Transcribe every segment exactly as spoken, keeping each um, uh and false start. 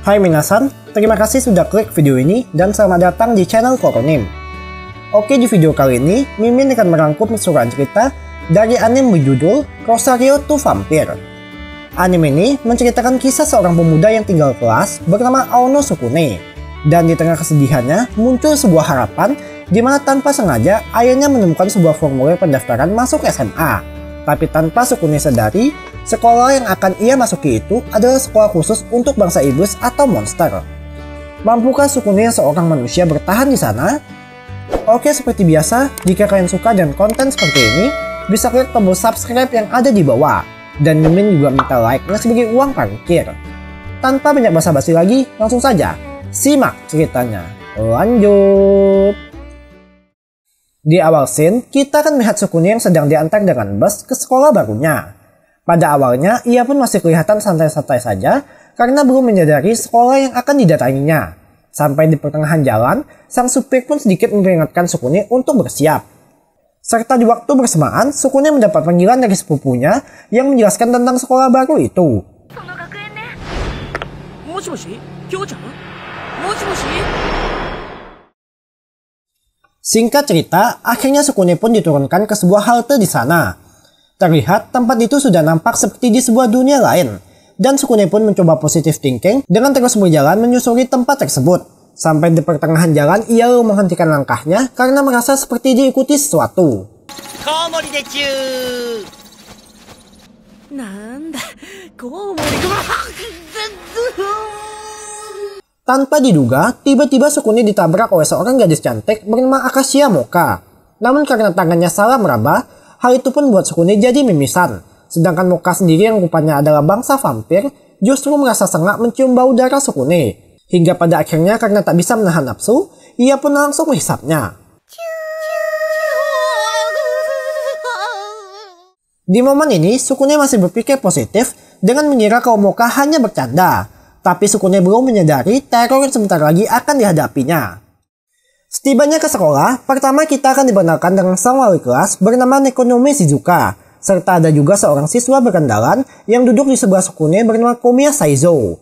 Hai minasan, terima kasih sudah klik video ini dan selamat datang di channel Coronime. Oke, di video kali ini Mimin akan merangkum keseluruhan cerita dari anime berjudul Rosario to Vampire. Anime ini menceritakan kisah seorang pemuda yang tinggal kelas bernama Aono Tsukune, dan di tengah kesedihannya muncul sebuah harapan di mana tanpa sengaja ayahnya menemukan sebuah formulir pendaftaran masuk S M A. Tapi tanpa Tsukune sadari, sekolah yang akan ia masuki itu adalah sekolah khusus untuk bangsa iblis atau monster. Mampukah Tsukune seorang manusia bertahan di sana? Oke, seperti biasa, jika kalian suka dan konten seperti ini, bisa klik tombol subscribe yang ada di bawah. Dan Mimin juga minta like-nya sebagai uang parkir. Tanpa banyak basa-basi lagi, langsung saja simak ceritanya. Lanjut. Di awal scene, kita akan melihat Tsukune yang sedang diantar dengan bus ke sekolah barunya. Pada awalnya, ia pun masih kelihatan santai-santai saja karena belum menyadari sekolah yang akan didatanginya. Sampai di pertengahan jalan, sang supir pun sedikit memperingatkan Tsukune untuk bersiap. Serta di waktu bersamaan, Tsukune mendapat panggilan dari sepupunya yang menjelaskan tentang sekolah baru itu. Singkat cerita, akhirnya Tsukune pun diturunkan ke sebuah halte di sana. Terlihat tempat itu sudah nampak seperti di sebuah dunia lain, dan Tsukune pun mencoba positive thinking dengan terus berjalan menyusuri tempat tersebut. Sampai di pertengahan jalan, ia menghentikan langkahnya karena merasa seperti diikuti sesuatu. Tanpa diduga, tiba-tiba Tsukune ditabrak oleh seorang gadis cantik bernama Akashiya Moka. Namun karena tangannya salah meraba, hal itu pun buat Tsukune jadi mimisan, sedangkan Moka sendiri yang rupanya adalah bangsa vampir justru merasa sengak mencium bau darah Tsukune. Hingga pada akhirnya karena tak bisa menahan nafsu, ia pun langsung menghisapnya. Di momen ini, Tsukune masih berpikir positif dengan mengira kalau Moka hanya bercanda, tapi Tsukune belum menyadari teror yang sebentar lagi akan dihadapinya. Setibanya ke sekolah, pertama kita akan diperkenalkan dengan sang wali kelas bernama Nekonome Shizuka, serta ada juga seorang siswa berkendalan yang duduk di sebelah Tsukune bernama Komiya Saizo.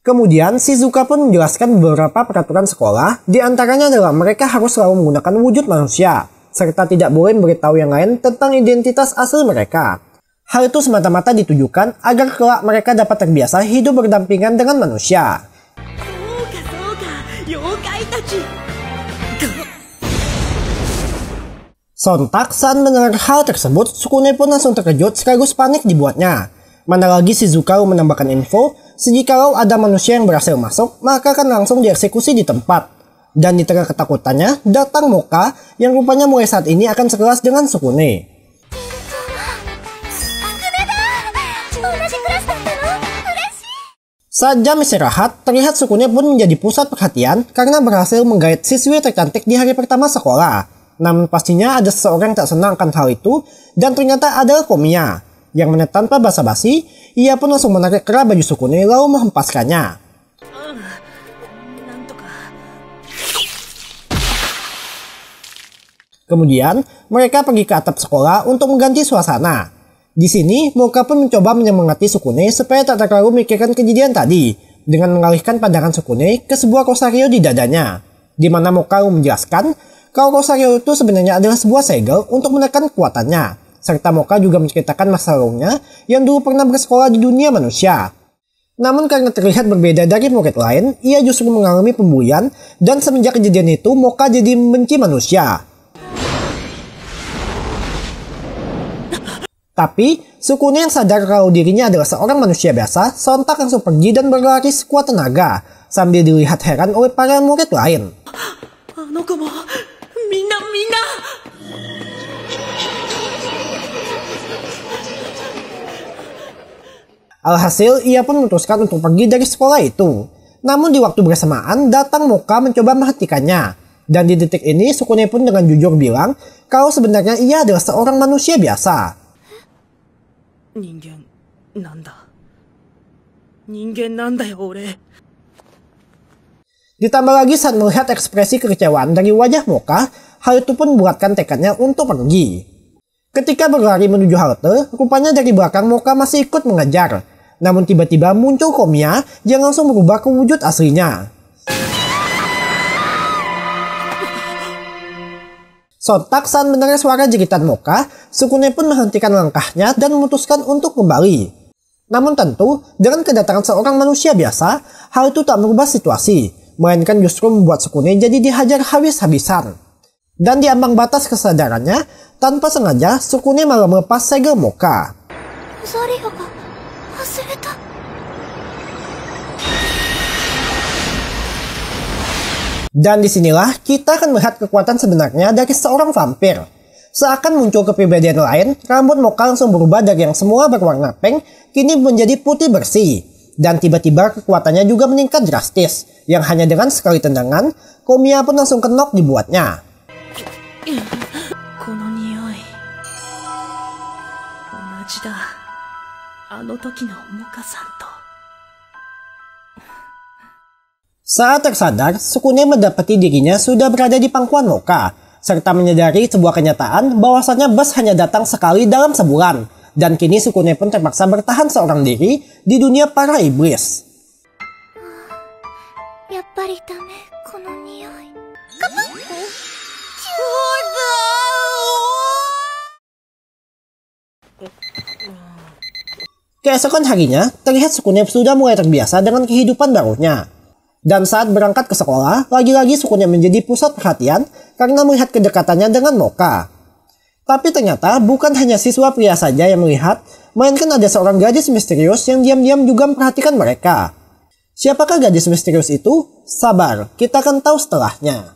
Kemudian Shizuka pun menjelaskan beberapa peraturan sekolah, di antaranya adalah mereka harus selalu menggunakan wujud manusia, serta tidak boleh memberitahu yang lain tentang identitas asli mereka. Hal itu semata-mata ditujukan agar kelak mereka dapat terbiasa hidup berdampingan dengan manusia. Sontak saat mendengar hal tersebut, Tsukune pun langsung terkejut sekaligus panik dibuatnya. Mana lagi Shizuka menambahkan info, sejikalau ada manusia yang berhasil masuk, maka akan langsung dieksekusi di tempat. Dan di tengah ketakutannya, datang Moka yang rupanya mulai saat ini akan sekelas dengan Tsukune. Saat jam istirahat, terlihat Tsukune pun menjadi pusat perhatian karena berhasil menggait siswi tercantik di hari pertama sekolah. Namun pastinya ada seseorang yang tak senang akan hal itu, dan ternyata adalah Komiya, yang mana tanpa basa-basi, ia pun langsung menarik kerah baju Tsukune lalu menghempaskannya. Kemudian, mereka pergi ke atap sekolah untuk mengganti suasana. Di sini, Moka pun mencoba menyemangati Tsukune supaya tak terlalu memikirkan kejadian tadi, dengan mengalihkan pandangan Tsukune ke sebuah rosario di dadanya, di mana Moka menjelaskan kalau Rosario itu sebenarnya adalah sebuah segel untuk menekan kekuatannya, serta Moka juga menceritakan masa lalunya yang dulu pernah bersekolah di dunia manusia. Namun karena terlihat berbeda dari murid lain, ia justru mengalami pembulian, dan semenjak kejadian itu Moka jadi membenci manusia. Tapi, Tsukune yang sadar kalau dirinya adalah seorang manusia biasa, sontak langsung pergi dan berlari sekuat tenaga, sambil dilihat heran oleh para murid lain. Alhasil, ia pun memutuskan untuk pergi dari sekolah itu. Namun di waktu bersamaan, datang Moka mencoba menghentikannya. Dan di detik ini, Tsukune pun dengan jujur bilang kalau sebenarnya ia adalah seorang manusia biasa. Ningen nanda? Ningen nanda ya ore? Ditambah lagi saat melihat ekspresi kekecewaan dari wajah Moka, hal itu pun membuatkan tekadnya untuk pergi. Ketika berlari menuju halte, rupanya dari belakang Moka masih ikut mengejar. Namun tiba-tiba muncul Komiya yang langsung berubah ke wujud aslinya. Sontak saat mendengar suara jeritan Moka, Tsukune pun menghentikan langkahnya dan memutuskan untuk kembali. Namun tentu, dengan kedatangan seorang manusia biasa, hal itu tak merubah situasi. Melainkan justru membuat Tsukune jadi dihajar habis-habisan. Dan di ambang batas kesadarannya, tanpa sengaja Tsukune malah melepas segel Moka. Dan disinilah kita akan melihat kekuatan sebenarnya dari seorang vampir. Seakan muncul kepribadian lain, rambut Moka langsung berubah dari yang semula berwarna pink, kini menjadi putih bersih. Dan tiba-tiba kekuatannya juga meningkat drastis. Yang hanya dengan sekali tendangan, Komiya pun langsung kenok dibuatnya. Saat tersadar, Tsukune mendapati dirinya sudah berada di pangkuan Moka, serta menyadari sebuah kenyataan bahwasannya bus hanya datang sekali dalam sebulan. Dan kini Tsukune pun terpaksa bertahan seorang diri di dunia para iblis. Keesokan harinya, terlihat Tsukune sudah mulai terbiasa dengan kehidupan barunya. Dan saat berangkat ke sekolah, lagi-lagi Tsukune menjadi pusat perhatian karena melihat kedekatannya dengan Moka. Tapi ternyata bukan hanya siswa pria saja yang melihat, melainkan ada seorang gadis misterius yang diam-diam juga memperhatikan mereka. Siapakah gadis misterius itu? Sabar, kita akan tahu setelahnya.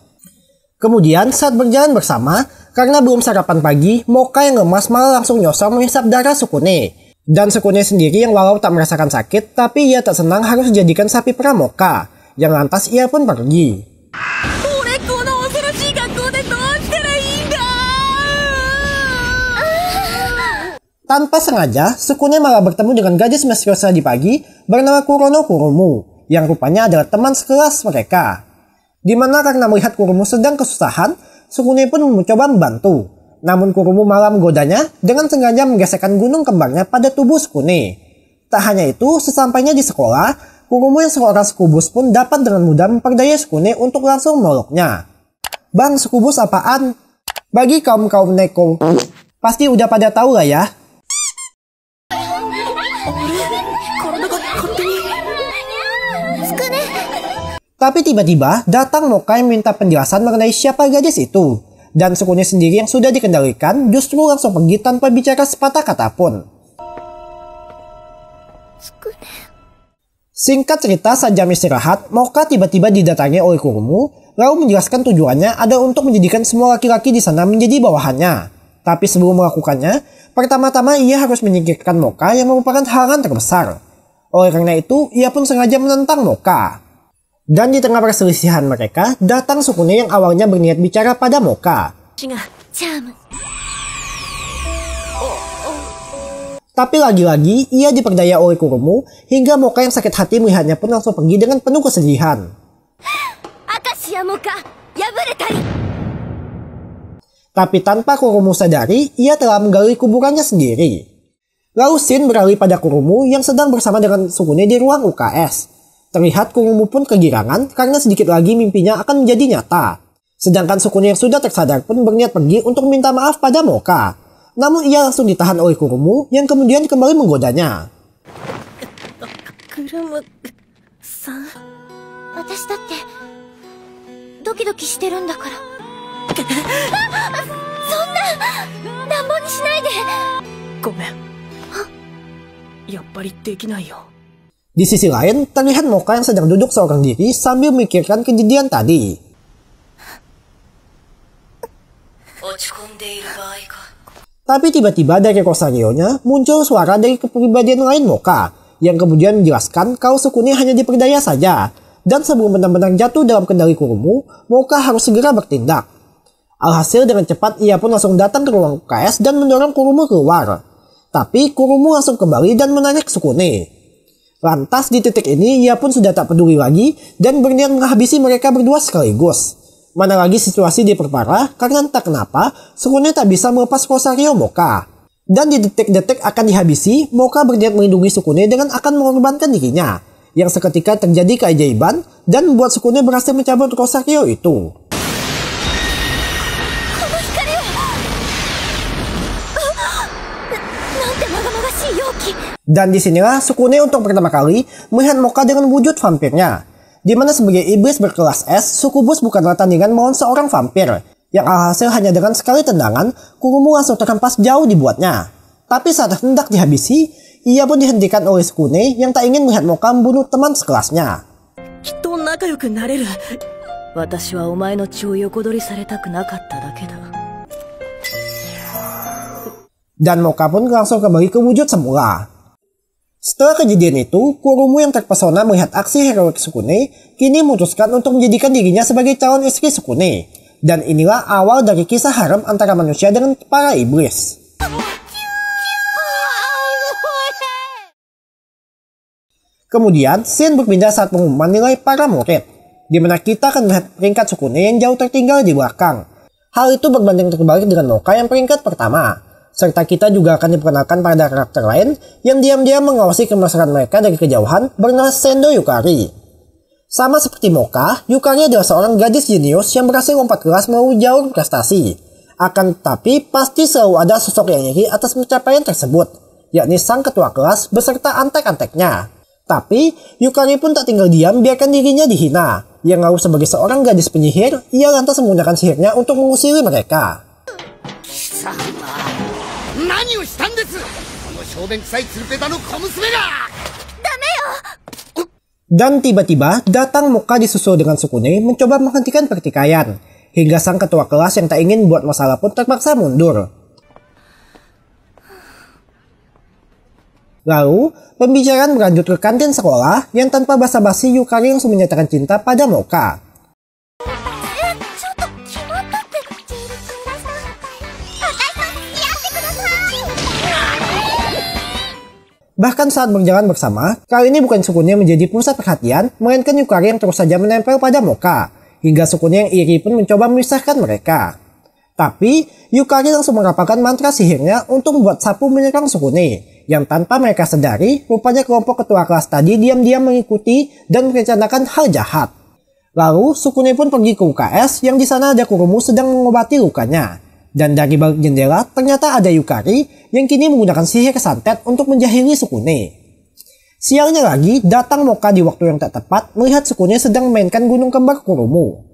Kemudian saat berjalan bersama, karena belum sarapan pagi, Moka yang lemas malah langsung nyosor menghisap darah Tsukune. Dan Tsukune sendiri yang walau tak merasakan sakit, tapi ia tak senang harus dijadikan sapi perah Moka, yang lantas ia pun pergi. Tanpa sengaja, Tsukune malah bertemu dengan gadis misterius tadi pagi bernama Kurono Kurumu, yang rupanya adalah teman sekelas mereka. Dimana karena melihat Kurumu sedang kesusahan, Tsukune pun mencoba membantu. Namun Kurumu malah menggodanya dengan sengaja menggesekkan gunung kembarnya pada tubuh Tsukune. Tak hanya itu, sesampainya di sekolah, Kurumu yang seorang sekubus pun dapat dengan mudah memperdaya Tsukune untuk langsung meloloknya. Bang, sekubus apaan? Bagi kaum-kaum neko, pasti udah pada tahu lah ya. Tapi tiba-tiba datang Moka yang minta penjelasan mengenai siapa gadis itu. Dan Tsukune sendiri yang sudah dikendalikan justru langsung pergi tanpa bicara sepatah kata pun. Singkat cerita, saat jam istirahat, Moka tiba-tiba didatangi oleh Kurumu, lalu menjelaskan tujuannya ada untuk menjadikan semua laki-laki di sana menjadi bawahannya. Tapi sebelum melakukannya, pertama-tama ia harus menyingkirkan Moka yang merupakan halangan terbesar. Oleh karena itu, ia pun sengaja menentang Moka. Dan di tengah perselisihan mereka, datang Tsukune yang awalnya berniat bicara pada Moka. Tapi lagi-lagi, ia diperdaya oleh Kurumu, hingga Moka yang sakit hati melihatnya pun langsung pergi dengan penuh kesedihan. Akashiya Moka, yaburetari. Tapi tanpa Kurumu sadari, ia telah menggali kuburannya sendiri. Lalu Shin beralih pada Kurumu yang sedang bersama dengan Tsukune di ruang U K S. Terlihat Kurumu pun kegirangan karena sedikit lagi mimpinya akan menjadi nyata. Sedangkan Tsukune yang sudah tersadar pun berniat pergi untuk minta maaf pada Moka. Namun ia langsung ditahan oleh Kurumu yang kemudian kembali menggodanya. Di sisi lain, terlihat Moka yang sedang duduk seorang diri sambil memikirkan kejadian tadi. Tapi tiba-tiba dari Rosario-nya muncul suara dari kepribadian lain Moka, yang kemudian menjelaskan kalau Tsukune hanya diperdaya saja, dan sebelum benar-benar jatuh dalam kendali Kurumu, Moka harus segera bertindak. Alhasil dengan cepat ia pun langsung datang ke ruang U K S dan mendorong Kurumu keluar. Tapi Kurumu langsung kembali dan menanya ke Tsukune. Lantas di titik ini ia pun sudah tak peduli lagi dan berniat menghabisi mereka berdua sekaligus. Mana lagi situasi diperparah karena entah kenapa Tsukune tak bisa melepas Rosario Moka. Dan di detik-detik akan dihabisi, Moka berniat melindungi Tsukune dengan akan mengorbankan dirinya. Yang seketika terjadi keajaiban dan membuat Tsukune berhasil mencabut Rosario itu. Dan disinilah Tsukune untuk pertama kali melihat Moka dengan wujud vampirnya. Dimana sebagai iblis berkelas es, Sukubus bukanlah tandingan melawan seorang vampir. Yang alhasil hanya dengan sekali tendangan, Kurumu langsung terhempas jauh dibuatnya. Tapi saat hendak dihabisi, ia pun dihentikan oleh Tsukune yang tak ingin melihat Moka membunuh teman sekelasnya. Dan Moka pun langsung kembali ke wujud semula. Setelah kejadian itu, Kurumu yang terpesona melihat aksi heroik Tsukune, kini memutuskan untuk menjadikan dirinya sebagai calon istri Tsukune. Dan inilah awal dari kisah haram antara manusia dengan para iblis. Kemudian, scene berpindah saat pengumuman nilai para murid, di mana kita akan melihat peringkat Tsukune yang jauh tertinggal di belakang. Hal itu berbanding terbalik dengan Moka yang peringkat pertama. Serta kita juga akan diperkenalkan pada karakter lain yang diam-diam mengawasi kemesraan mereka dari kejauhan bernama Sendou Yukari. Sama seperti Moka, Yukari adalah seorang gadis jenius yang berhasil lompat kelas melalui jalur prestasi. Akan tetapi pasti selalu ada sosok yang iri atas pencapaian tersebut, yakni sang ketua kelas beserta antek-anteknya. Tapi Yukari pun tak tinggal diam biarkan dirinya dihina. Yang lalu sebagai seorang gadis penyihir, ia lantas menggunakan sihirnya untuk mengusiri mereka. Dan tiba-tiba datang Moka disusul dengan Tsukune mencoba menghentikan pertikaian, hingga sang ketua kelas yang tak ingin buat masalah pun terpaksa mundur. Lalu pembicaraan berlanjut ke kantin sekolah yang tanpa basa-basi Yukari langsung menyatakan cinta pada Moka. Bahkan saat berjalan bersama, kali ini bukan Tsukune menjadi pusat perhatian, melainkan Yukari yang terus saja menempel pada Moka, hingga Tsukune yang iri pun mencoba memisahkan mereka. Tapi, Yukari langsung merapalkan mantra sihirnya untuk membuat sapu menyerang Tsukune, yang tanpa mereka sedari, rupanya kelompok ketua kelas tadi diam-diam mengikuti dan merencanakan hal jahat. Lalu, Tsukune pun pergi ke U K S yang di sana ada Kurumu sedang mengobati lukanya. Dan dari balik jendela ternyata ada Yukari yang kini menggunakan sihir santet untuk menjahili Tsukune. Sialnya lagi datang Moka di waktu yang tak tepat melihat Tsukune sedang memainkan gunung kembar Kurumu.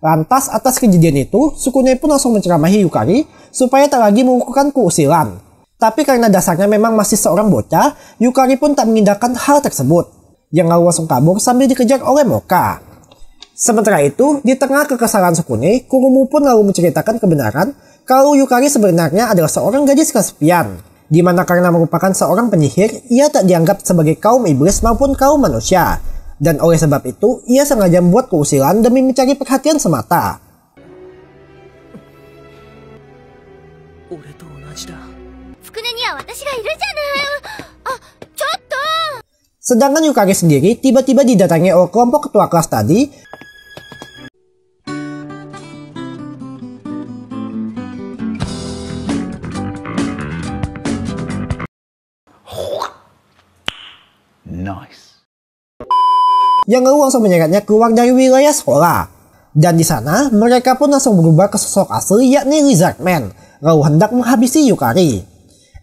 Lantas atas kejadian itu Tsukune pun langsung menceramahi Yukari supaya tak lagi melakukan keusilan. Tapi karena dasarnya memang masih seorang bocah, Yukari pun tak mengindahkan hal tersebut. Yang lalu langsung kabur sambil dikejar oleh Moka. Sementara itu, di tengah kekesalan Tsukune, Kurumu pun lalu menceritakan kebenaran kalau Yukari sebenarnya adalah seorang gadis kesepian. Dimana karena merupakan seorang penyihir, ia tak dianggap sebagai kaum iblis maupun kaum manusia. Dan oleh sebab itu, ia sengaja membuat keusilan demi mencari perhatian semata. Sedangkan Yukari sendiri tiba-tiba didatangi oleh kelompok ketua kelas tadi nice. Yang lalu langsung menyeretnya keluar dari wilayah sekolah. Dan di sana mereka pun langsung berubah ke sosok asli yakni Lizardman, lalu hendak menghabisi Yukari.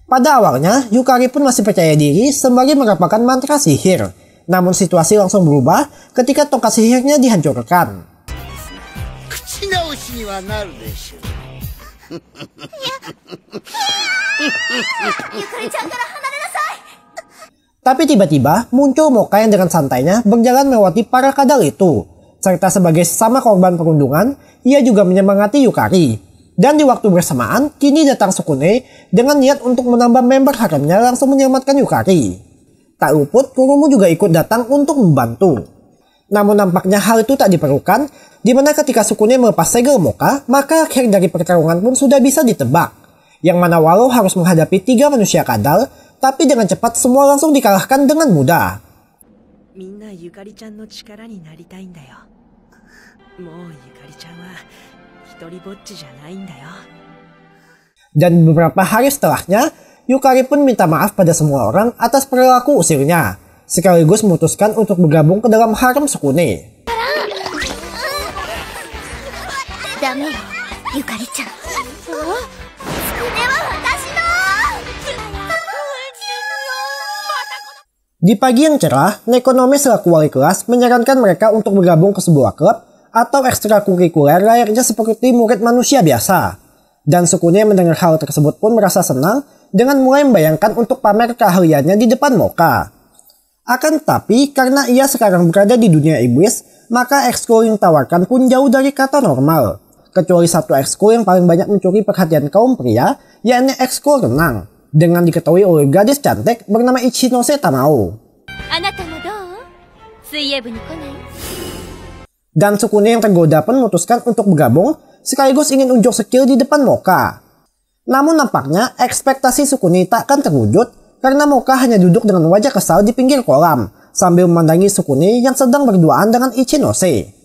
Pada awalnya, Yukari pun masih percaya diri sembari merapalkan mantra sihir. Namun situasi langsung berubah ketika tongkat sihirnya dihancurkan. Tapi tiba-tiba muncul Moka yang dengan santainya berjalan melewati para kadal itu. serta sebagai sesama korban perundungan, ia juga menyemangati Yukari. Dan di waktu bersamaan, kini datang Tsukune dengan niat untuk menambah member haremnya langsung menyelamatkan Yukari. Tak luput, Kurumu juga ikut datang untuk membantu. Namun nampaknya hal itu tak diperlukan, di mana ketika Tsukune melepas segel Moka, maka akhir dari pertarungan pun sudah bisa ditebak. Yang mana walau harus menghadapi tiga manusia kadal, tapi dengan cepat semua langsung dikalahkan dengan mudah. Dan beberapa hari setelahnya, Yukari pun minta maaf pada semua orang atas perilaku usilnya, sekaligus memutuskan untuk bergabung ke dalam harem Tsukune. Di pagi yang cerah, Nekonome selaku wali kelas menyarankan mereka untuk bergabung ke sebuah klub atau ekstrakurikuler layaknya seperti murid manusia biasa. Dan Tsukune mendengar hal tersebut pun merasa senang dengan mulai membayangkan untuk pamer keahliannya di depan Moka. Akan tetapi, karena ia sekarang berada di dunia iblis, maka ekskul yang tawarkan pun jauh dari kata normal. Kecuali satu ekskul yang paling banyak mencuri perhatian kaum pria, yakni ekskul renang. Dengan diketahui oleh gadis cantik bernama Ichinose Tamao. Dan Tsukune yang tergoda pun memutuskan untuk bergabung sekaligus ingin unjuk skill di depan Moka. Namun nampaknya ekspektasi Tsukune takkan terwujud karena Moka hanya duduk dengan wajah kesal di pinggir kolam sambil memandangi Tsukune yang sedang berduaan dengan Ichinose.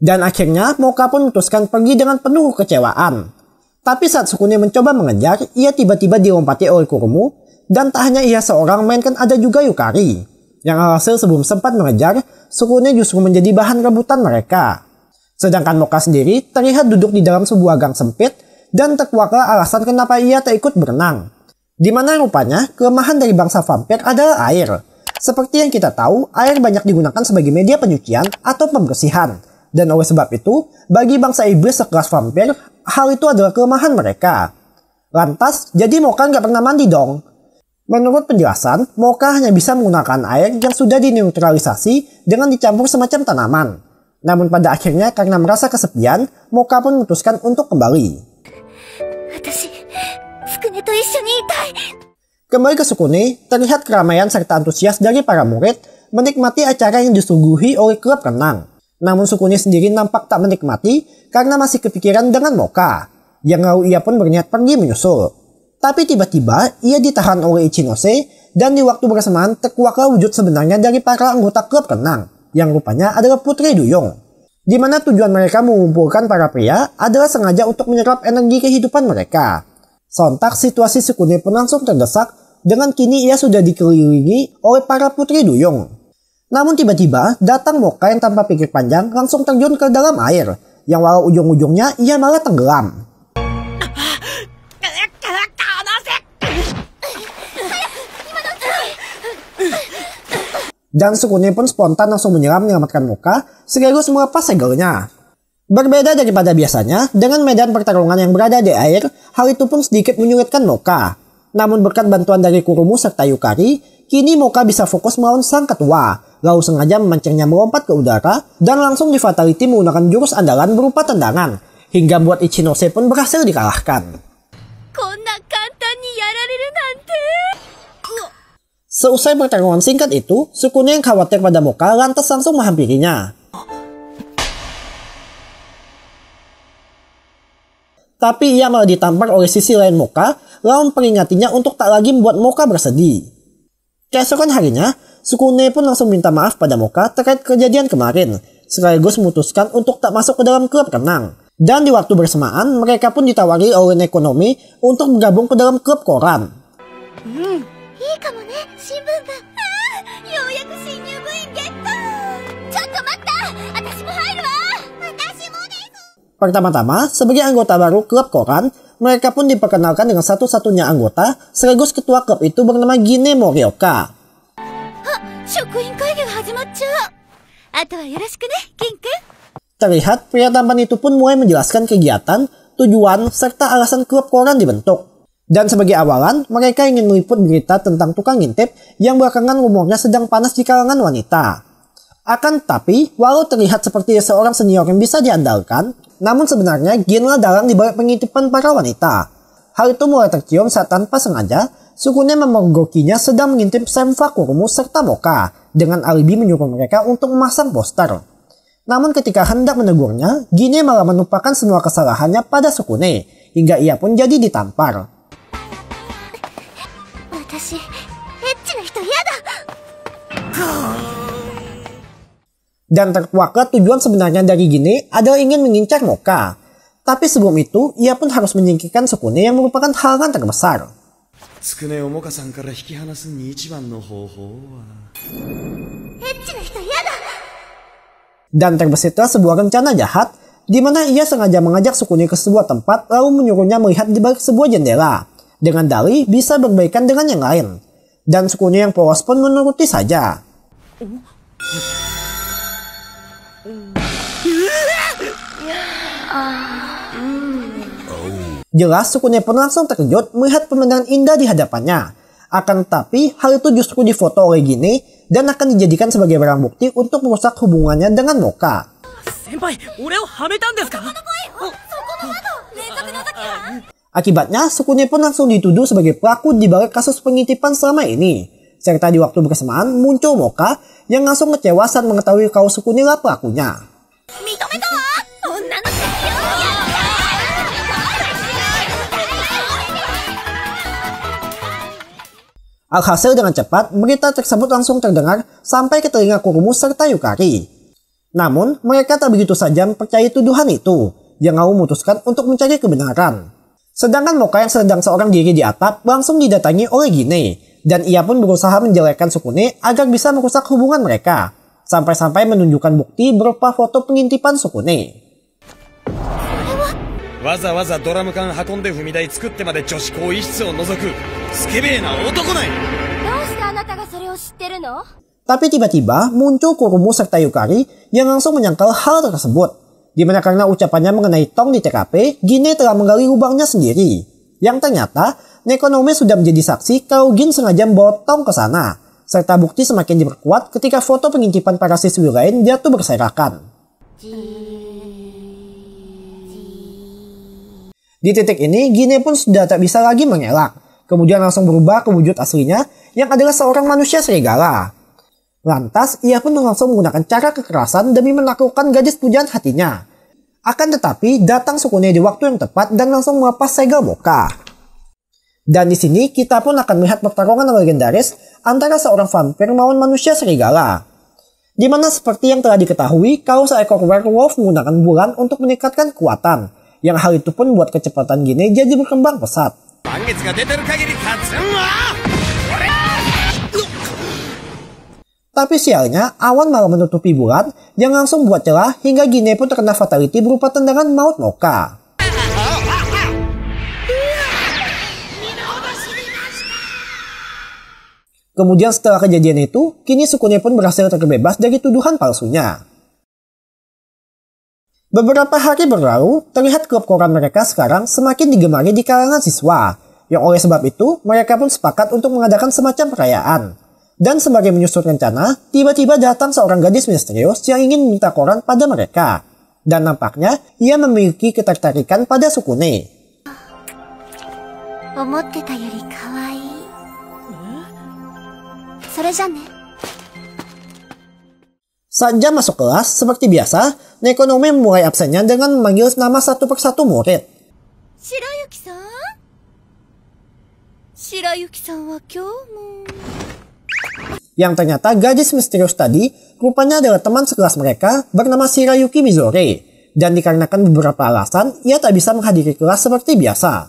Dan akhirnya Moka pun memutuskan pergi dengan penuh kecewaan. Tapi saat Tsukune mencoba mengejar, ia tiba-tiba dilompati oleh Kurumu. Dan tak hanya ia seorang, mainkan ada juga Yukari. Yang alhasil sebelum sempat mengejar, Tsukune justru menjadi bahan rebutan mereka. Sedangkan Moka sendiri terlihat duduk di dalam sebuah gang sempit dan terkuaklah alasan kenapa ia tak ikut berenang. Dimana rupanya kelemahan dari bangsa vampir adalah air. Seperti yang kita tahu, air banyak digunakan sebagai media penyucian atau pembersihan. Dan oleh sebab itu, bagi bangsa iblis sekelas vampir, hal itu adalah kelemahan mereka. Lantas, jadi Moka nggak pernah mandi dong? Menurut penjelasan, Moka hanya bisa menggunakan air yang sudah dineutralisasi dengan dicampur semacam tanaman. Namun pada akhirnya karena merasa kesepian, Moka pun memutuskan untuk kembali. Kembali ke Tsukune, terlihat keramaian serta antusias dari para murid menikmati acara yang disuguhi oleh klub renang. Namun Tsukune sendiri nampak tak menikmati karena masih kepikiran dengan Moka, yang lalu ia pun berniat pergi menyusul. Tapi tiba-tiba ia ditahan oleh Ichinose dan di waktu bersamaan terkuaklah wujud sebenarnya dari para anggota klub renang, yang rupanya adalah Putri Duyung. Di mana tujuan mereka mengumpulkan para pria adalah sengaja untuk menyerap energi kehidupan mereka. Sontak situasi Tsukune pun langsung terdesak dengan kini ia sudah dikelilingi oleh para Putri Duyung. Namun tiba-tiba datang Moka yang tanpa pikir panjang langsung terjun ke dalam air, yang walau ujung-ujungnya ia malah tenggelam. Dan Tsukune pun spontan langsung menyelam menyelamatkan Moka sekaligus melepas segelnya. Berbeda daripada biasanya, dengan medan pertarungan yang berada di air, hal itu pun sedikit menyulitkan Moka. Namun berkat bantuan dari Kurumu serta Yukari, kini Moka bisa fokus melawan sang ketua. Lalu sengaja memancingnya melompat ke udara dan langsung di fatality menggunakan jurus andalan berupa tendangan hingga buat Ichinose pun berhasil dikalahkan. Seusai pertarungan singkat itu, Tsukune yang khawatir pada Moka lantas langsung menghampirinya. Tapi ia malah ditampar oleh sisi lain Moka, lalu memperingatinya untuk tak lagi membuat Moka bersedih. Keesokan harinya, Tsukune pun langsung minta maaf pada Moka terkait kejadian kemarin, sekaligus memutuskan untuk tak masuk ke dalam klub renang. Dan di waktu bersamaan, mereka pun ditawari oleh Nekonome untuk bergabung ke dalam klub koran. Hmm. Pertama-tama, sebagai anggota baru klub koran, mereka pun diperkenalkan dengan satu-satunya anggota, sekaligus ketua klub itu bernama Gin Morioka. Terlihat pria tampan itu pun mulai menjelaskan kegiatan, tujuan, serta alasan klub koran dibentuk. Dan sebagai awalan, mereka ingin meliput berita tentang tukang ngintip yang belakangan rumornya sedang panas di kalangan wanita. Akan tetapi, walau terlihat seperti seorang senior yang bisa diandalkan, namun sebenarnya Ginlah dalang di balik pengintipan para wanita. Hal itu mulai tercium saat tanpa sengaja, Tsukune memergokinya sedang mengintip Senfa Kurumu serta Moka, dengan alibi menyuruh mereka untuk memasang poster. Namun ketika hendak menegurnya, Gine malah menumpahkan semua kesalahannya pada Tsukune, hingga ia pun jadi ditampar. Dan terkuaklah tujuan sebenarnya dari Gine adalah ingin mengincar Moka. Tapi sebelum itu, ia pun harus menyingkirkan Tsukune yang merupakan halangan terbesar. Dan terbesitlah sebuah rencana jahat, di mana ia sengaja mengajak Tsukune ke sebuah tempat lalu menyuruhnya melihat di balik sebuah jendela, dengan dalih bisa berbaikan dengan yang lain. Dan Tsukune yang polos pun menuruti saja. Jelas Tsukune pun langsung terkejut melihat pemandangan indah di hadapannya. Akan tetapi hal itu justru difoto oleh Gine dan akan dijadikan sebagai barang bukti untuk merusak hubungannya dengan Moka. Akibatnya Tsukune pun langsung dituduh sebagai pelaku di balik kasus pengintipan selama ini. Serta di waktu bersamaan muncul Moka yang langsung kecewa saat mengetahui kalau Tsukune lah pelakunya. Alhasil dengan cepat, berita tersebut langsung terdengar sampai ke telinga Kurumu serta Yukari. Namun, mereka tak begitu saja mempercayai tuduhan itu, yang lalu memutuskan untuk mencari kebenaran. Sedangkan Moka yang sedang seorang diri di atap langsung didatangi oleh Gine, dan ia pun berusaha menjelekkan Tsukune agar bisa merusak hubungan mereka, sampai-sampai menunjukkan bukti berupa foto pengintipan Tsukune. Tapi tiba-tiba muncul Kurumu serta Yukari yang langsung menyangkal hal tersebut, dimana karena ucapannya mengenai tong di T K P, Gine telah menggali lubangnya sendiri. Yang ternyata Nekonome sudah menjadi saksi kalau Gin sengaja membawa tong ke sana, serta bukti semakin diperkuat ketika foto pengintipan para siswi lain jatuh berserakan. Di titik ini, Gine pun sudah tak bisa lagi mengelak. Kemudian langsung berubah ke wujud aslinya yang adalah seorang manusia serigala. Lantas, ia pun langsung menggunakan cara kekerasan demi menaklukkan gadis pujaan hatinya. Akan tetapi, datang Tsukune di waktu yang tepat dan langsung melepas segel Moka. Dan di sini, kita pun akan melihat pertarungan legendaris antara seorang vampir melawan manusia serigala. Dimana seperti yang telah diketahui, kalau seekor werewolf menggunakan bulan untuk meningkatkan kekuatan, yang hal itu pun membuat kecepatan Gine jadi berkembang pesat. Tapi sialnya, awan malah menutupi bulan yang langsung buat celah hingga Gine pun terkena fatality berupa tendangan maut Moka. Kemudian setelah kejadian itu, kini Tsukune pun berhasil terbebas dari tuduhan palsunya. Beberapa hari berlalu, terlihat klub koran mereka sekarang semakin digemari di kalangan siswa, yang oleh sebab itu mereka pun sepakat untuk mengadakan semacam perayaan. Dan sebagai menyusun rencana, tiba-tiba datang seorang gadis misterius yang ingin minta koran pada mereka. Dan nampaknya ia memiliki ketertarikan pada Tsukune. Saat jam masuk kelas, seperti biasa, Nekonome memulai absennya dengan memanggil nama satu persatu murid. Shirayuki-san? Shirayuki-san wa kyou. Yang ternyata gadis misterius tadi rupanya adalah teman sekelas mereka bernama Shirayuki Mizore. Dan dikarenakan beberapa alasan, ia tak bisa menghadiri kelas seperti biasa.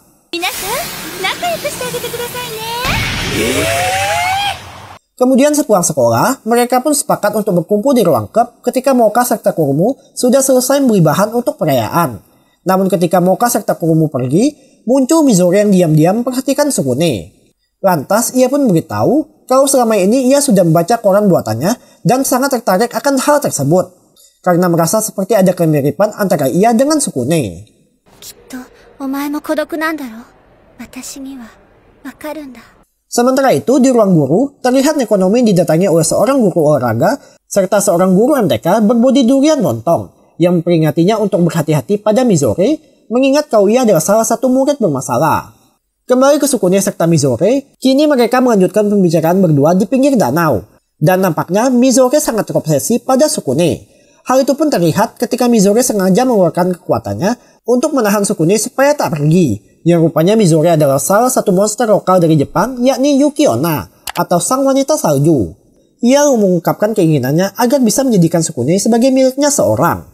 Kemudian sepulang sekolah, mereka pun sepakat untuk berkumpul di ruang klub ketika Moka serta Kurumu sudah selesai membeli bahan untuk perayaan. Namun ketika Moka serta Kurumu pergi, muncul Mizore yang diam-diam memperhatikan Tsukune. Lantas ia pun beritahu kalau selama ini ia sudah membaca koran buatannya dan sangat tertarik akan hal tersebut, karena merasa seperti ada kemiripan antara ia dengan Tsukune. Sementara itu, di ruang guru, terlihat Nekonome didatangi oleh seorang guru olahraga serta seorang guru M T K berbodi durian montong yang memperingatinya untuk berhati-hati pada Mizore, mengingat Kaoya adalah salah satu murid bermasalah. Kembali ke sukunya serta Mizore, kini mereka melanjutkan pembicaraan berdua di pinggir danau. Dan nampaknya Mizore sangat terobsesi pada Tsukune. Hal itu pun terlihat ketika Mizore sengaja mengeluarkan kekuatannya untuk menahan Tsukune supaya tak pergi. Yang rupanya Mizore adalah salah satu monster lokal dari Jepang, yakni Yuki Onna atau sang wanita salju. Ia mengungkapkan keinginannya agar bisa menjadikan Tsukune sebagai miliknya seorang.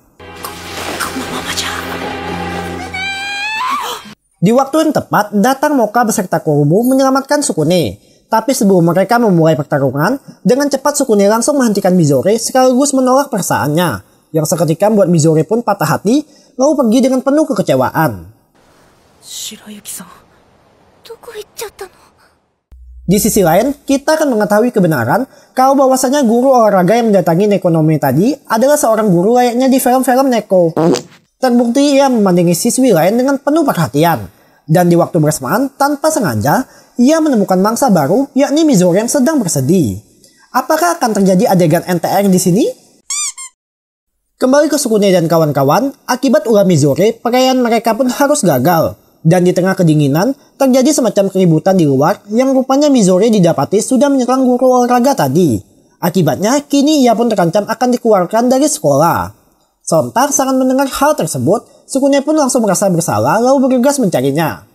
Di waktu yang tepat, datang Moka beserta Kurumu menyelamatkan Tsukune. Tapi sebelum mereka memulai pertarungan, dengan cepat Tsukune langsung menghentikan Mizore sekaligus menolak persaannya. Yang seketika membuat Mizore pun patah hati, lalu pergi dengan penuh kekecewaan. Di sisi lain, kita akan mengetahui kebenaran kalau bahwasanya guru olahraga yang mendatangi Nekonome tadi adalah seorang guru layaknya di film-film Neko. Terbukti ia memandangi siswi lain dengan penuh perhatian. Dan di waktu bersamaan, tanpa sengaja, ia menemukan mangsa baru, yakni Mizore yang sedang bersedih. Apakah akan terjadi adegan N T R di sini? Kembali ke Tsukune dan kawan-kawan, akibat ulah Mizore, perayaan mereka pun harus gagal. Dan di tengah kedinginan, terjadi semacam keributan di luar yang rupanya Mizore didapati sudah menyerang guru olahraga tadi. Akibatnya, kini ia pun terancam akan dikeluarkan dari sekolah. Sontar saat mendengar hal tersebut, Tsukune pun langsung merasa bersalah lalu bergegas mencarinya.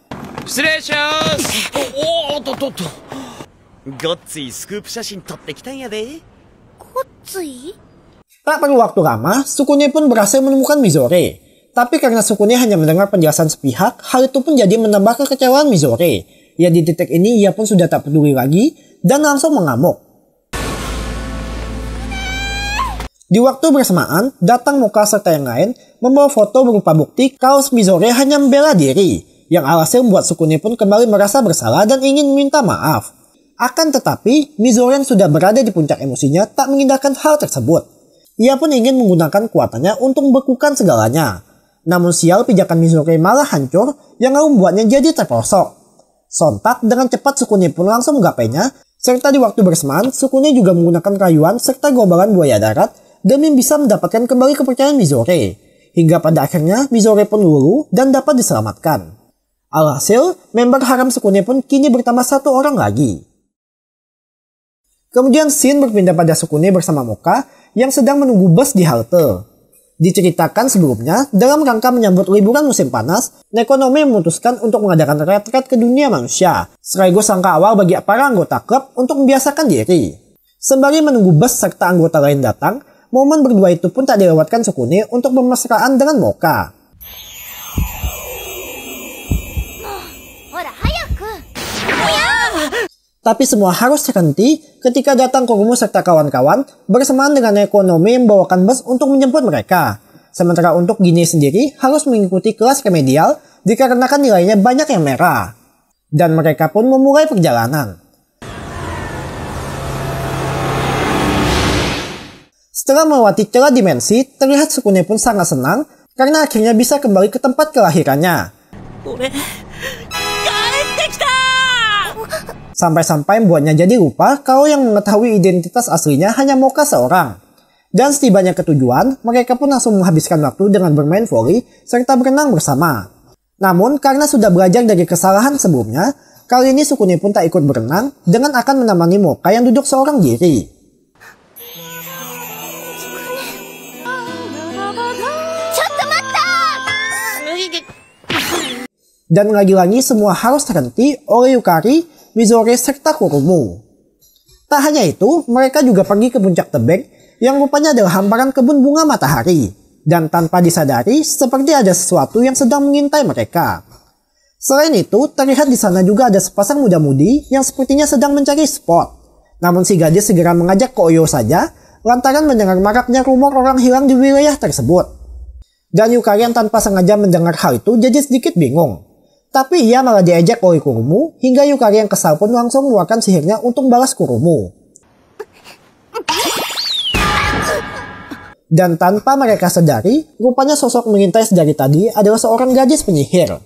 Tak perlu waktu lama, Tsukune pun berhasil menemukan Mizore. Tapi karena Tsukune hanya mendengar penjelasan sepihak, hal itu pun jadi menambah kekecewaan Mizore. Ya, di titik ini ia pun sudah tak peduli lagi dan langsung mengamuk. Di waktu bersamaan, datang Moka serta yang lain membawa foto berupa bukti kaos Mizore hanya membela diri, yang alhasil membuat Tsukune pun kembali merasa bersalah dan ingin minta maaf. Akan tetapi, Mizore yang sudah berada di puncak emosinya tak mengindahkan hal tersebut. Ia pun ingin menggunakan kekuatannya untuk membekukan segalanya. Namun sial, pijakan Mizore malah hancur yang lalu membuatnya jadi terperosok. Sontak, dengan cepat Tsukune pun langsung menggapainya, serta di waktu bersamaan Tsukune juga menggunakan rayuan serta gobalan buaya darat demi bisa mendapatkan kembali kepercayaan Mizore. Hingga pada akhirnya Mizore pun luluh dan dapat diselamatkan. Alhasil, member haram Tsukune pun kini bertambah satu orang lagi. Kemudian scene berpindah pada Tsukune bersama Moka yang sedang menunggu bus di halte. Diceritakan sebelumnya, dalam rangka menyambut liburan musim panas, Nekonome memutuskan untuk mengadakan retret ke dunia manusia, sekaligus langkah awal bagi para anggota klub untuk membiasakan diri. Sembari menunggu bus serta anggota lain datang, momen berdua itu pun tak dilewatkan Tsukune untuk bermesraan dengan Moka. Tapi semua harus terhenti ketika datang Kurumu serta kawan-kawan bersamaan dengan Nekonome yang membawakan bus untuk menjemput mereka. Sementara untuk Gine sendiri harus mengikuti kelas remedial dikarenakan nilainya banyak yang merah. Dan mereka pun memulai perjalanan. Setelah melewati celah dimensi, terlihat Tsukune pun sangat senang karena akhirnya bisa kembali ke tempat kelahirannya. Sampai-sampai membuatnya jadi lupa kalau yang mengetahui identitas aslinya hanya Moka seorang. Dan setibanya ke tujuan, mereka pun langsung menghabiskan waktu dengan bermain voli serta berenang bersama. Namun karena sudah belajar dari kesalahan sebelumnya, kali ini Tsukune pun tak ikut berenang dengan akan menemani Moka yang duduk seorang diri. Dan lagi-lagi semua harus terhenti oleh Yukari, Mizore, serta Kurumu. Tak hanya itu, mereka juga pergi ke puncak tebing yang rupanya adalah hamparan kebun bunga matahari. Dan tanpa disadari, seperti ada sesuatu yang sedang mengintai mereka. Selain itu, terlihat di sana juga ada sepasang muda-mudi yang sepertinya sedang mencari spot. Namun si gadis segera mengajak Koyo saja, lantaran mendengar maraknya rumor orang hilang di wilayah tersebut. Dan Yukari yang tanpa sengaja mendengar hal itu jadi sedikit bingung. Tapi ia malah diajak oleh Kurumu, hingga Yukari yang kesal pun langsung mengeluarkan sihirnya untuk balas Kurumu. Dan tanpa mereka sadari, rupanya sosok mengintai sedari tadi adalah seorang gadis penyihir.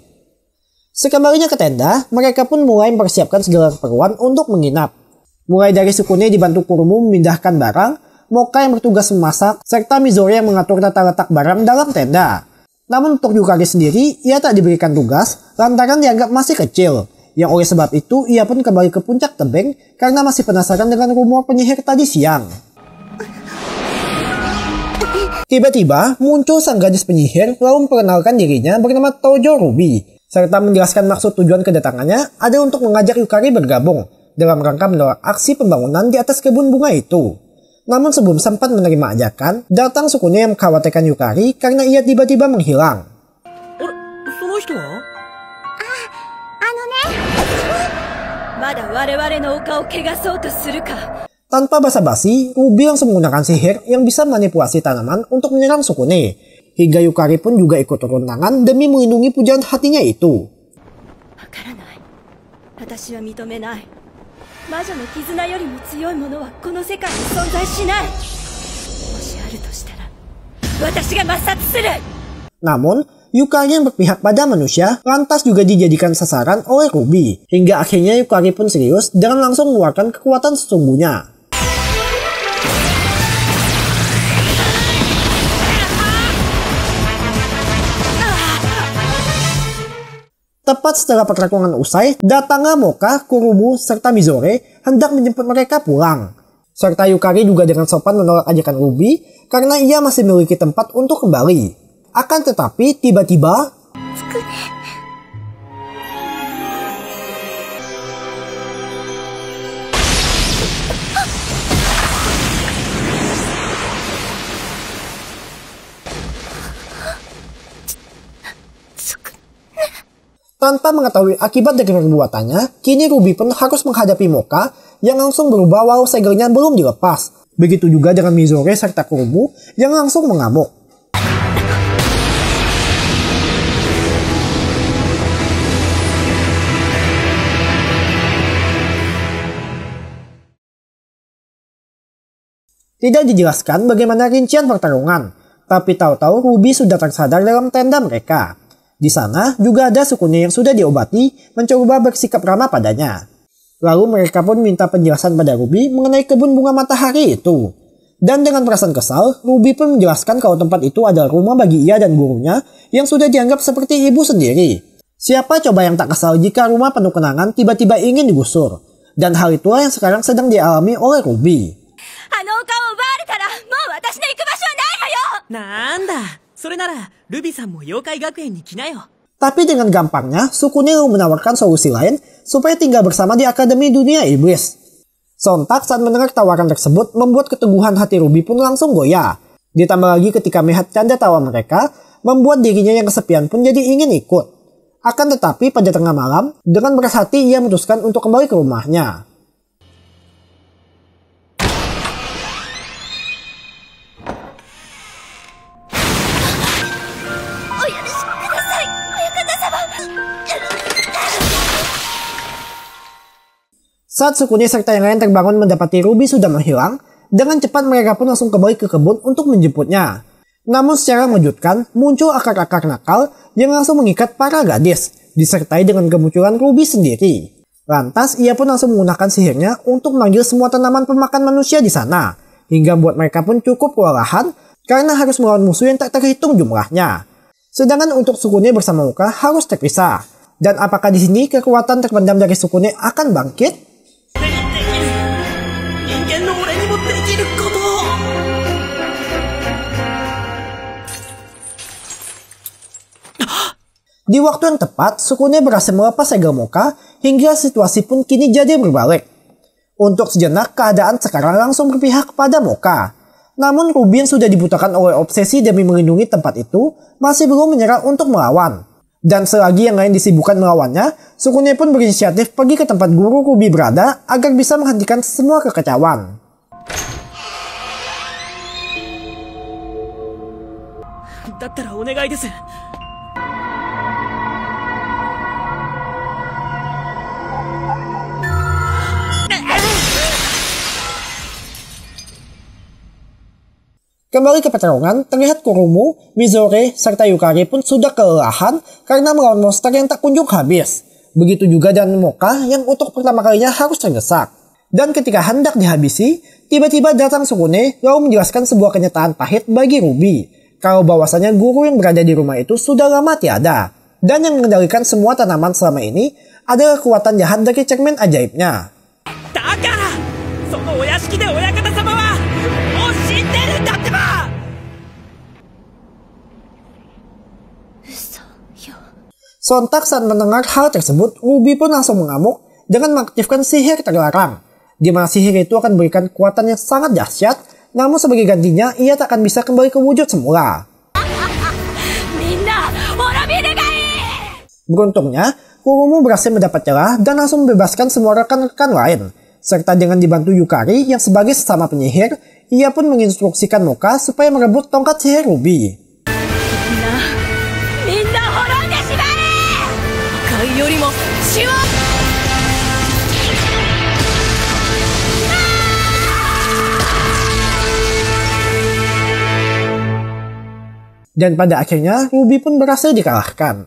Sekembalinya ke tenda, mereka pun mulai mempersiapkan segala keperluan untuk menginap. Mulai dari Tsukune dibantu Kurumu memindahkan barang, Moka yang bertugas memasak, serta Mizore yang mengatur tata letak barang dalam tenda. Namun untuk Yukari sendiri, ia tak diberikan tugas lantaran dianggap masih kecil. Yang oleh sebab itu, ia pun kembali ke puncak tebing karena masih penasaran dengan rumor penyihir tadi siang. Tiba-tiba, muncul sang gadis penyihir lalu memperkenalkan dirinya bernama Tojo Ruby, serta menjelaskan maksud tujuan kedatangannya ada untuk mengajak Yukari bergabung dalam rangka menolak aksi pembangunan di atas kebun bunga itu. Namun sebelum sempat menerima ajakan, datang Tsukune yang mengkhawatirkan Yukari karena ia tiba-tiba menghilang. Tanpa basa-basi, Ruby langsung menggunakan sihir yang bisa manipulasi tanaman untuk menyerang Tsukune. Hingga Yukari pun juga ikut turun tangan demi melindungi pujaan hatinya itu. Namun, Yukari yang berpihak pada manusia lantas juga dijadikan sasaran oleh Ruby. Hingga akhirnya Yukari pun serius dengan langsung mengeluarkan kekuatan sesungguhnya. Tepat setelah pertarungan usai, datanglah Moka, Kurumu, serta Mizore hendak menjemput mereka pulang. Serta Yukari juga dengan sopan menolak ajakan Ruby karena ia masih memiliki tempat untuk kembali. Akan tetapi tiba-tiba... Tanpa mengetahui akibat dari perbuatannya, kini Ruby pun harus menghadapi Moka yang langsung berubah walau segelnya belum dilepas. Begitu juga dengan Mizore serta Kurumu yang langsung mengamuk. Tidak dijelaskan bagaimana rincian pertarungan, tapi tahu-tahu Ruby sudah tersadar dalam tenda mereka. Di sana juga ada Tsukune yang sudah diobati mencoba bersikap ramah padanya. Lalu mereka pun minta penjelasan pada Ruby mengenai kebun bunga matahari itu. Dan dengan perasaan kesal, Ruby pun menjelaskan kalau tempat itu adalah rumah bagi ia dan gurunya yang sudah dianggap seperti ibu sendiri. Siapa coba yang tak kesal jika rumah penuh kenangan tiba-tiba ingin digusur. Dan hal itulah yang sekarang sedang dialami oleh Ruby. Nanda? Tapi dengan gampangnya, Tsukune menawarkan solusi lain supaya tinggal bersama di Akademi Dunia Iblis. Sontak saat mendengar tawaran tersebut membuat keteguhan hati Ruby pun langsung goyah. Ditambah lagi ketika melihat canda tawa mereka, membuat dirinya yang kesepian pun jadi ingin ikut. Akan tetapi pada tengah malam, dengan berat hati ia memutuskan untuk kembali ke rumahnya. Saat Tsukune serta yang lain terbangun mendapati Ruby sudah menghilang, dengan cepat mereka pun langsung kembali ke kebun untuk menjemputnya. Namun secara mengejutkan, muncul akar-akar nakal yang langsung mengikat para gadis, disertai dengan kemunculan Ruby sendiri. Lantas, ia pun langsung menggunakan sihirnya untuk memanggil semua tanaman pemakan manusia di sana, hingga membuat mereka pun cukup kewalahan karena harus melawan musuh yang tak terhitung jumlahnya. Sedangkan untuk Tsukune bersama Moka harus terpisah. Dan apakah di sini kekuatan terpendam dari Tsukune akan bangkit? Di waktu yang tepat, Tsukune berhasil melepas segel Moka hingga situasi pun kini jadi berbalik. Untuk sejenak, keadaan sekarang langsung berpihak pada Moka. Namun Ruby yang sudah dibutakan oleh obsesi demi melindungi tempat itu masih belum menyerah untuk melawan. Dan selagi yang lain disibukkan melawannya, Tsukune pun berinisiatif pergi ke tempat guru Ruby berada agar bisa menghentikan semua kekacauan. Dattara onegai desu. Kembali ke peterungan, terlihat Kurumu, Mizore, serta Yukari pun sudah kelelahan karena melawan monster yang tak kunjung habis. Begitu juga dengan Moka yang untuk pertama kalinya harus terdesak. Dan ketika hendak dihabisi, tiba-tiba datang Tsukune lalu menjelaskan sebuah kenyataan pahit bagi Ruby. Kalau bahwasanya guru yang berada di rumah itu sudah lama tiada. Dan yang mengendalikan semua tanaman selama ini adalah kekuatan jahat dari cermin ajaibnya. Sontak saat mendengar hal tersebut, Ruby pun langsung mengamuk dengan mengaktifkan sihir terlarang. Di mana sihir itu akan memberikan kekuatan yang sangat dahsyat, namun sebagai gantinya ia tak akan bisa kembali ke wujud semula. Beruntungnya, Kurumu berhasil mendapat celah dan langsung membebaskan semua rekan-rekan lain. Serta dengan dibantu Yukari yang sebagai sesama penyihir, ia pun menginstruksikan Moka supaya merebut tongkat sihir Ruby. Dan pada akhirnya Ruby pun berhasil dikalahkan.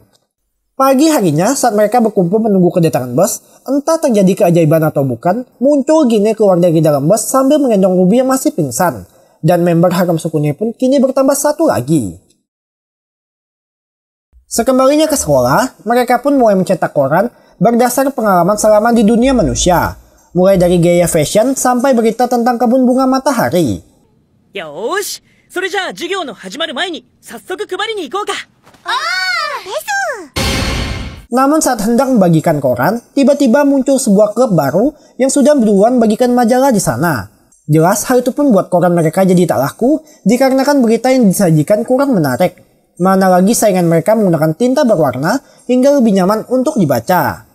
Pagi harinya saat mereka berkumpul menunggu kedatangan bus, entah terjadi keajaiban atau bukan, muncul Gin keluar dari dalam bus sambil menggendong Ruby yang masih pingsan. Dan member Harem Tsukune pun kini bertambah satu lagi. Sekembalinya ke sekolah, mereka pun mulai mencetak koran berdasar pengalaman selama di dunia manusia. Mulai dari gaya fashion sampai berita tentang kebun bunga matahari. Yosh, soreja jugyo no hajimaru mae ni sassoku kubari ni ikou ka. Ah, desu. Namun saat hendak membagikan koran, tiba-tiba muncul sebuah klub baru yang sudah berduluan bagikan majalah di sana. Jelas hal itu pun buat koran mereka jadi tak laku dikarenakan berita yang disajikan kurang menarik. Mana lagi saingan mereka menggunakan tinta berwarna hingga lebih nyaman untuk dibaca.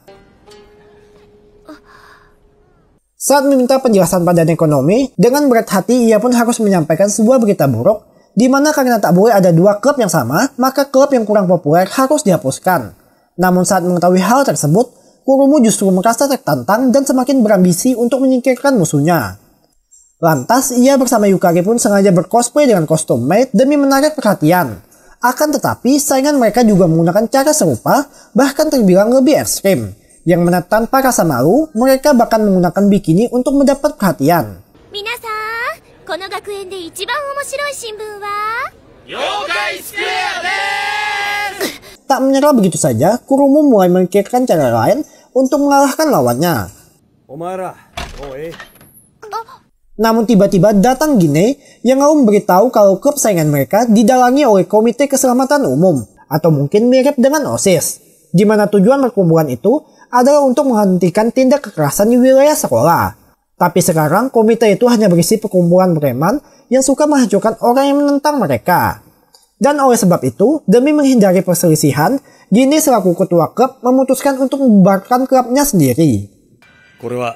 Saat meminta penjelasan pada Nekonome, dengan berat hati ia pun harus menyampaikan sebuah berita buruk, di mana karena tak boleh ada dua klub yang sama, maka klub yang kurang populer harus dihapuskan. Namun saat mengetahui hal tersebut, Kurumu justru merasa tertantang dan semakin berambisi untuk menyingkirkan musuhnya. Lantas, ia bersama Yukari pun sengaja bercosplay dengan kostum maid demi menarik perhatian. Akan tetapi, saingan mereka juga menggunakan cara serupa, bahkan terbilang lebih ekstrim. Yang mana tanpa rasa malu, mereka bahkan menggunakan bikini untuk mendapat perhatian. Tak menyerah begitu saja, Kurumu mulai memikirkan cara lain untuk mengalahkan lawannya. Namun tiba-tiba datang Gine yang lalu memberitahu kalau klub saingan mereka didalangi oleh Komite Keselamatan Umum atau mungkin mirip dengan O S I S, di mana tujuan perkumpulan itu adalah untuk menghentikan tindak kekerasan di wilayah sekolah. Tapi sekarang komite itu hanya berisi perkumpulan preman yang suka menghancurkan orang yang menentang mereka. Dan oleh sebab itu, demi menghindari perselisihan, Gine selaku ketua klub memutuskan untuk membubarkan klubnya sendiri. Korewa.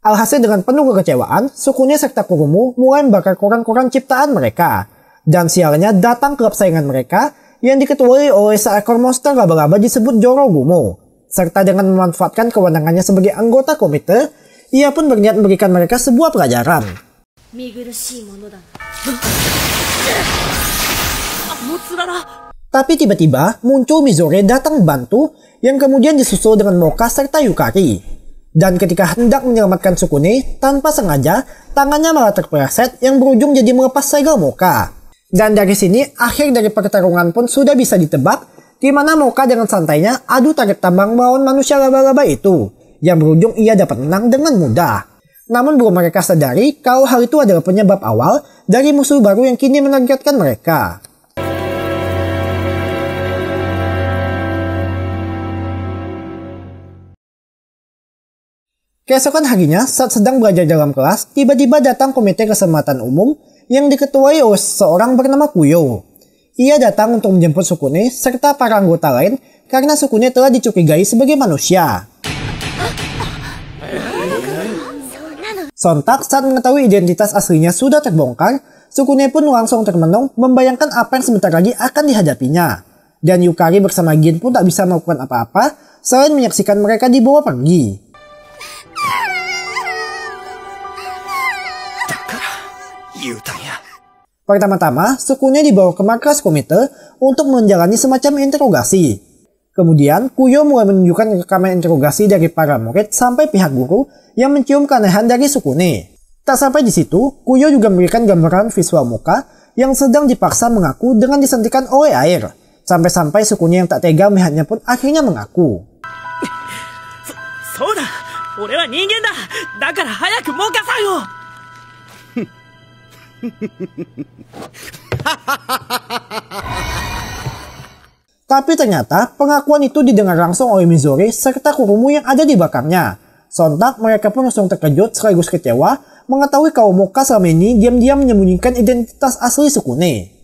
Alhasil dengan penuh kekecewaan, Tsukune serta Kurumu mulai membakar koran-koran ciptaan mereka. Dan sialnya datang klub saingan mereka yang diketuai oleh seekor monster laba-laba disebut Jorogumo. Serta dengan memanfaatkan kewenangannya sebagai anggota komite, ia pun berniat memberikan mereka sebuah pelajaran. Tapi tiba-tiba muncul Mizore datang bantu yang kemudian disusul dengan Moka serta Yukari. Dan ketika hendak menyelamatkan Tsukune, tanpa sengaja tangannya malah terpleset yang berujung jadi melepas segel Moka. Dan dari sini akhir dari pertarungan pun sudah bisa ditebak, di mana Moka dengan santainya adu tarik tambang melawan manusia laba-laba itu, yang berujung ia dapat menang dengan mudah. Namun belum mereka sadari kalau hal itu adalah penyebab awal dari musuh baru yang kini menargetkan mereka. Keesokan harinya, saat sedang belajar dalam kelas, tiba-tiba datang Komite Keselamatan Umum yang diketuai oleh seorang bernama Kuyo. Ia datang untuk menjemput Tsukune serta para anggota lain karena Tsukune telah dicurigai sebagai manusia. Sontak saat mengetahui identitas aslinya sudah terbongkar, Tsukune pun langsung termenung membayangkan apa yang sebentar lagi akan dihadapinya. Dan Yukari bersama Gin pun tak bisa melakukan apa-apa selain menyaksikan mereka dibawa pergi. Pertama-tama, Tsukune dibawa ke markas komite untuk menjalani semacam interogasi. Kemudian, Kuyo mulai menunjukkan rekaman interogasi dari para murid sampai pihak guru yang mencium keanehan dari Tsukune. Tak sampai di situ, Kuyo juga memberikan gambaran visual Moka yang sedang dipaksa mengaku dengan disentikan oleh air. Sampai-sampai Tsukune yang tak tega melihatnya pun akhirnya mengaku. Tapi ternyata pengakuan itu didengar langsung oleh Mizore serta Kurumu yang ada di belakangnya. Sontak mereka pun langsung terkejut sekaligus kecewa mengetahui kalau Moka selama ini diam-diam menyembunyikan identitas asli Tsukune.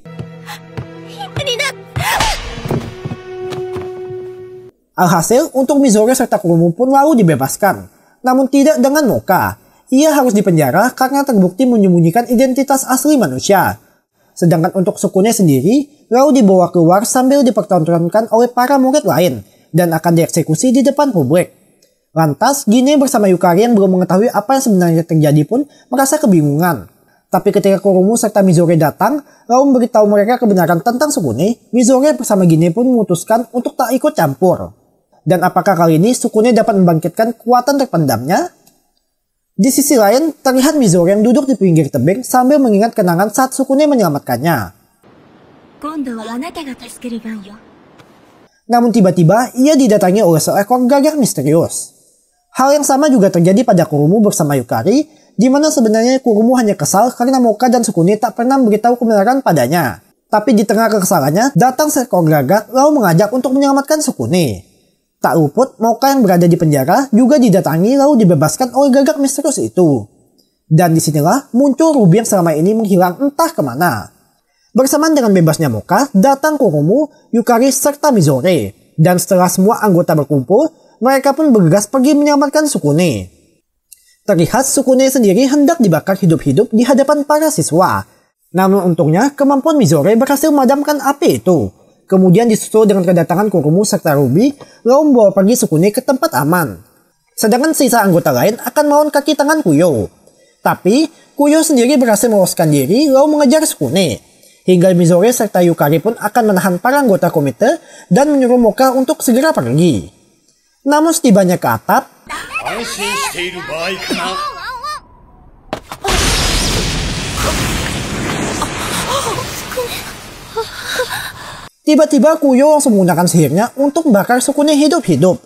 Alhasil untuk Mizore serta Kurumu pun lalu dibebaskan. Namun tidak dengan Moka. Ia harus dipenjara karena terbukti menyembunyikan identitas asli manusia. Sedangkan untuk Tsukune sendiri, lalu dibawa keluar sambil dipertontonkan oleh para murid lain dan akan dieksekusi di depan publik. Lantas, Gine bersama Yukari yang belum mengetahui apa yang sebenarnya terjadi pun merasa kebingungan. Tapi ketika Kurumu serta Mizore datang, lalu memberitahu mereka kebenaran tentang Tsukune, Mizore bersama Gine pun memutuskan untuk tak ikut campur. Dan apakah kali ini Tsukune dapat membangkitkan kekuatan terpendamnya? Di sisi lain, terlihat Mizore yang duduk di pinggir tebing sambil mengingat kenangan saat Tsukune menyelamatkannya. Namun tiba-tiba, ia didatangi oleh seekor gagak misterius. Hal yang sama juga terjadi pada Kurumu bersama Yukari, di mana sebenarnya Kurumu hanya kesal karena Moka dan Tsukune tak pernah memberitahu kebenaran padanya. Tapi di tengah kekesalannya, datang seekor gagak lalu mengajak untuk menyelamatkan Tsukune. Tak luput, Moka yang berada di penjara juga didatangi lalu dibebaskan oleh gagak misterius itu. Dan disinilah muncul Ruby yang selama ini menghilang entah kemana. Bersamaan dengan bebasnya Moka, datang Kurumu, Yukari, serta Mizore. Dan setelah semua anggota berkumpul, mereka pun bergegas pergi menyelamatkan Tsukune. Terlihat Tsukune sendiri hendak dibakar hidup-hidup di hadapan para siswa. Namun untungnya kemampuan Mizore berhasil memadamkan api itu. Kemudian disusul dengan kedatangan Kurumu serta Ruby, lalu membawa pergi Tsukune ke tempat aman. Sedangkan sisa anggota lain akan melawan kaki tangan Kuyo. Tapi, Kuyo sendiri berhasil meloloskan diri lalu mengejar Tsukune. Hingga Mizore serta Yukari pun akan menahan para anggota komite dan menyuruh Moka untuk segera pergi. Namun setibanya ke atap, tiba-tiba Kuyo langsung menggunakan sihirnya untuk membakar Tsukune hidup-hidup.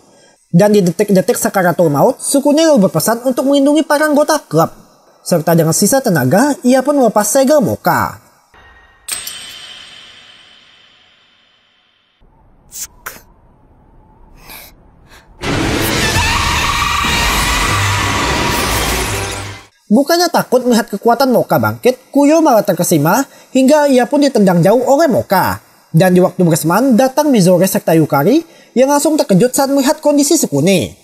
Dan di detik-detik sakaratul maut, Tsukune lalu berpesan untuk melindungi para anggota klub. Serta dengan sisa tenaga, ia pun melepas segel Moka. Bukannya takut melihat kekuatan Moka bangkit, Kuyo malah terkesima hingga ia pun ditendang jauh oleh Moka. Dan di waktu bersamaan datang Mizore serta Yukari yang langsung terkejut saat melihat kondisi Tsukune.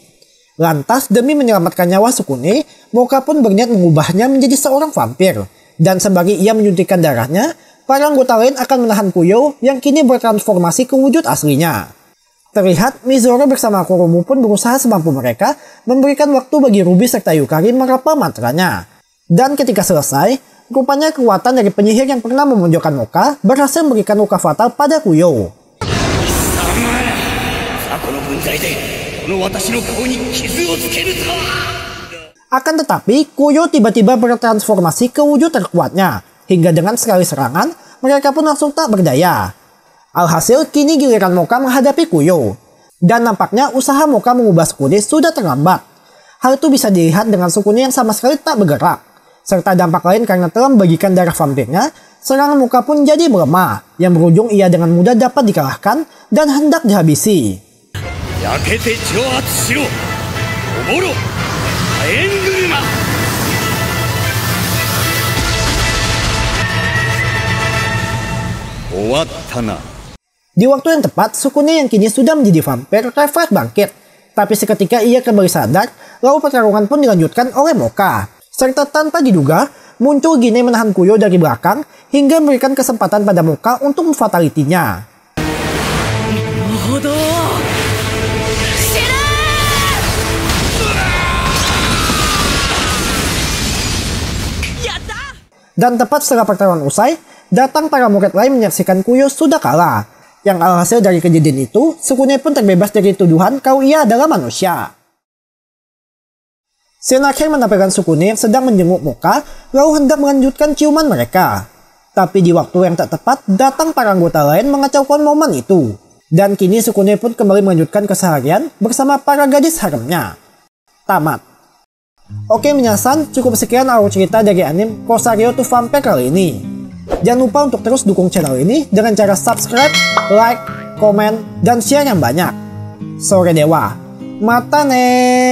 Lantas demi menyelamatkan nyawa Tsukune, Moka pun berniat mengubahnya menjadi seorang vampir. Dan sembari ia menyuntikkan darahnya, para anggota lain akan menahan Kuyo yang kini bertransformasi ke wujud aslinya. Terlihat Mizore bersama Kurumu pun berusaha semampu mereka memberikan waktu bagi Ruby serta Yukari merapal mantranya. Dan ketika selesai, rupanya kekuatan dari penyihir yang pernah memunculkan Moka berhasil memberikan luka fatal pada Kuyo. Akan tetapi, Kuyo tiba-tiba bertransformasi ke wujud terkuatnya. Hingga dengan sekali serangan, mereka pun langsung tak berdaya. Alhasil, kini giliran Moka menghadapi Kuyo. Dan nampaknya usaha Moka mengubah Tsukune sudah terlambat. Hal itu bisa dilihat dengan Tsukune yang sama sekali tak bergerak. Serta dampak lain karena telah membagikan darah vampirnya, serangan Moka pun jadi melemah, yang berujung ia dengan mudah dapat dikalahkan dan hendak dihabisi. Di waktu yang tepat, Tsukune yang kini sudah menjadi vampir refleks bangkit, tapi seketika ia kembali sadar, lalu pertarungan pun dilanjutkan oleh Moka. Serta tanpa diduga, muncul Gine menahan Kuyo dari belakang hingga memberikan kesempatan pada Moka untuk memfatalitinya. Dan tepat setelah pertarungan usai, datang para murid lain menyaksikan Kuyo sudah kalah. Yang alhasil dari kejadian itu, Tsukune pun terbebas dari tuduhan kalau ia adalah manusia. Scene akhir menampilkan Tsukune yang sedang menjenguk Moka, lalu hendak melanjutkan ciuman mereka. Tapi di waktu yang tak tepat, datang para anggota lain mengacaukan momen itu. Dan kini Tsukune pun kembali melanjutkan keseharian bersama para gadis haremnya. Tamat. Oke Minasan, cukup sekian alur cerita dari anime Rosario to Vampire kali ini. Jangan lupa untuk terus dukung channel ini dengan cara subscribe, like, komen, dan share yang banyak. Sore Dewa, mata ne.